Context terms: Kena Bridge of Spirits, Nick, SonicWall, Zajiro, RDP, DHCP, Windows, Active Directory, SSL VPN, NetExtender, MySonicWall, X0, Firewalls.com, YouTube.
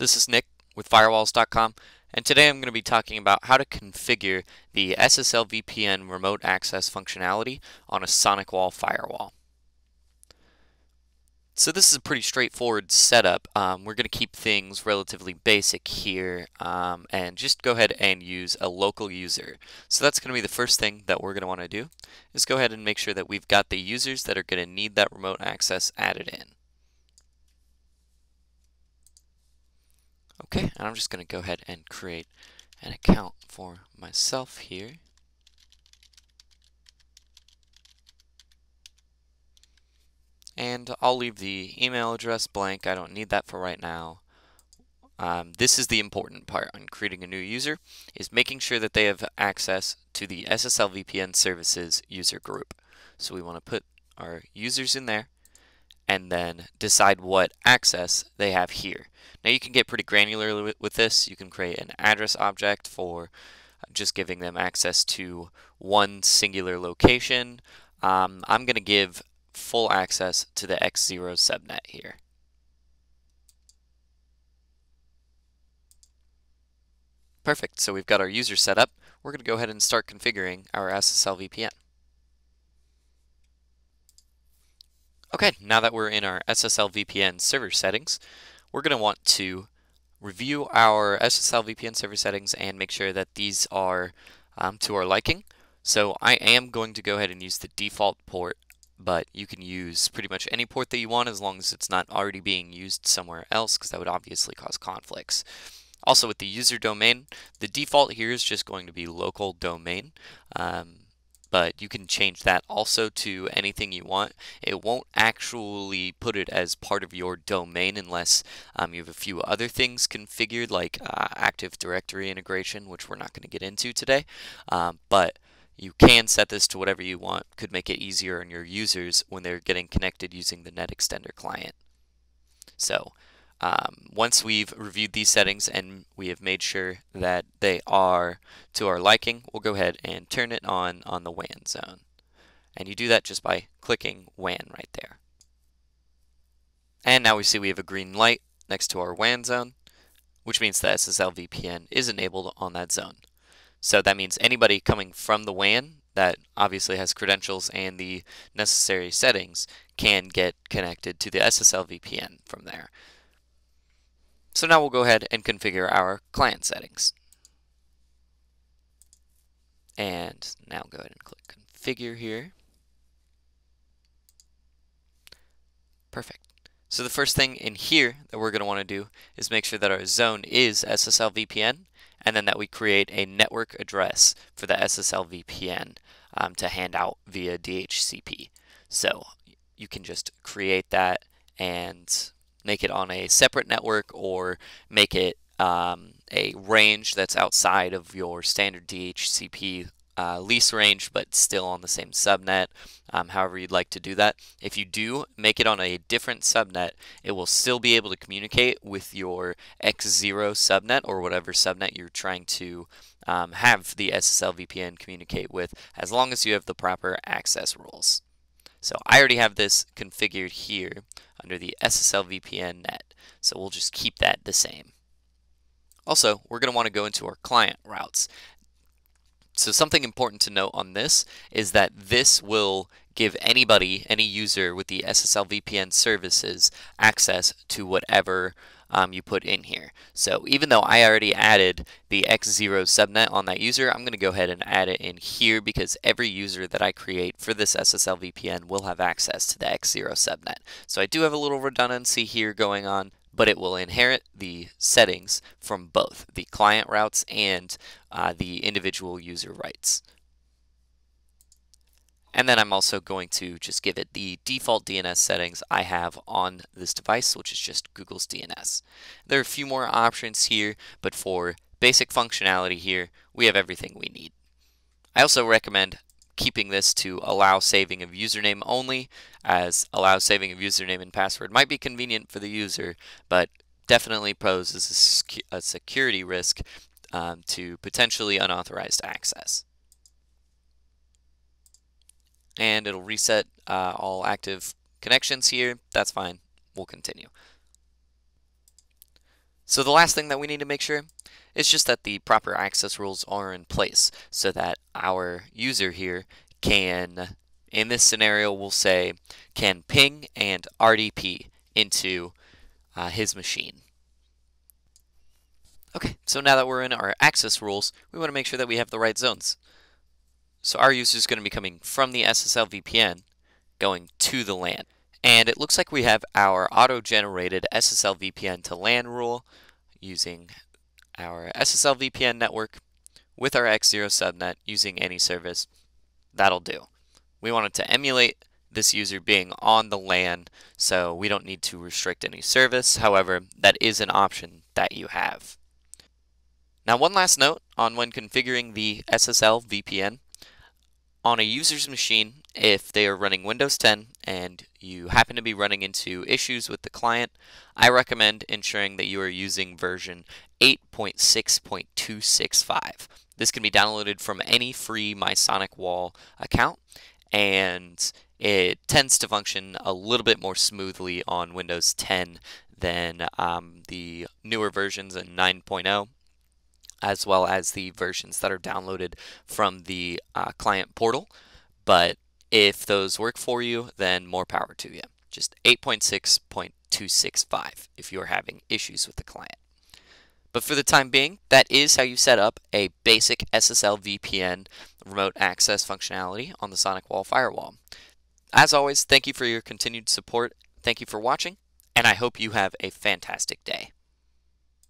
This is Nick with Firewalls.com, and today I'm going to be talking about how to configure the SSL VPN remote access functionality on a SonicWall firewall. So this is a pretty straightforward setup. We're going to keep things relatively basic here and just go ahead and use a local user. So that's going to be the first thing that we're going to want to do is go ahead and make sure that we've got the users that are going to need that remote access added in. Okay, and I'm just going to go ahead and create an account for myself here. And I'll leave the email address blank. I don't need that for right now. This is the important part on creating a new user, is making sure that they have access to the SSL VPN services user group. So we want to put our users in there and then decide what access they have here. Now you can get pretty granular with this. You can create an address object for just giving them access to one singular location. I'm going to give full access to the X0 subnet here. Perfect, so we've got our user set up. We're going to go ahead and start configuring our SSL VPN. Okay, now that we're in our SSL VPN server settings, we're going to want to review our SSL VPN server settings and make sure that these are to our liking. So I am going to go ahead and use the default port, but you can use pretty much any port that you want as long as it's not already being used somewhere else, because that would obviously cause conflicts. Also, with the user domain, the default here is just going to be local domain. But you can change that also to anything you want. It won't actually put it as part of your domain unless you have a few other things configured, like Active Directory integration, which we're not going to get into today. But you can set this to whatever you want. Could make it easier on your users when they're getting connected using the NetExtender client. So once we've reviewed these settings and we have made sure that they are to our liking, we'll go ahead and turn it on the WAN zone. And you do that just by clicking WAN right there. And now we see we have a green light next to our WAN zone, which means the SSL VPN is enabled on that zone. So that means anybody coming from the WAN that obviously has credentials and the necessary settings can get connected to the SSL VPN from there. So now we'll go ahead and configure our client settings. And now go ahead and click configure here. Perfect. So the first thing in here that we're going to want to do is make sure that our zone is SSL VPN, and then that we create a network address for the SSL VPN to hand out via DHCP. So you can just create that and make it on a separate network, or make it a range that's outside of your standard DHCP lease range, but still on the same subnet, however you'd like to do that. If you do make it on a different subnet, it will still be able to communicate with your X0 subnet, or whatever subnet you're trying to have the SSL VPN communicate with, as long as you have the proper access rules. So I already have this configured here under the SSL VPN net, so we'll just keep that the same. Also, we're going to want to go into our client routes. So something important to note on this is that this will give anybody, any user with the SSL VPN services, access to whatever you put in here. So even though I already added the X0 subnet on that user, I'm going to go ahead and add it in here, because every user that I create for this SSL VPN will have access to the X0 subnet. So I do have a little redundancy here going on, but it will inherit the settings from both the client routes and the individual user rights. And then I'm also going to just give it the default DNS settings I have on this device, which is just Google's DNS. There are a few more options here, but for basic functionality here, we have everything we need. I also recommend keeping this to allow saving of username only, as allow saving of username and password might be convenient for the user, but definitely poses a security risk to potentially unauthorized access. And it'll reset all active connections here. That's fine. We'll continue. So the last thing that we need to make sure is just that the proper access rules are in place so that our user here can, in this scenario we'll say, can ping and RDP into his machine. Okay, so now that we're in our access rules, we want to make sure that we have the right zones. So our user is going to be coming from the SSL VPN going to the LAN. And it looks like we have our auto-generated SSL VPN to LAN rule using our SSL VPN network with our X0 subnet using any service. That'll do. We wanted to emulate this user being on the LAN, so we don't need to restrict any service. However, that is an option that you have. Now, one last note on when configuring the SSL VPN. On a user's machine, if they are running Windows 10 and you happen to be running into issues with the client, I recommend ensuring that you are using version 8.6.265. This can be downloaded from any free MySonicWall account, and it tends to function a little bit more smoothly on Windows 10 than the newer versions in 9.0. as well as the versions that are downloaded from the client portal. But if those work for you, then more power to you. Just 8.6.265 if you're having issues with the client. But for the time being, that is how you set up a basic SSL VPN remote access functionality on the SonicWall firewall. As always, thank you for your continued support. Thank you for watching, and I hope you have a fantastic day.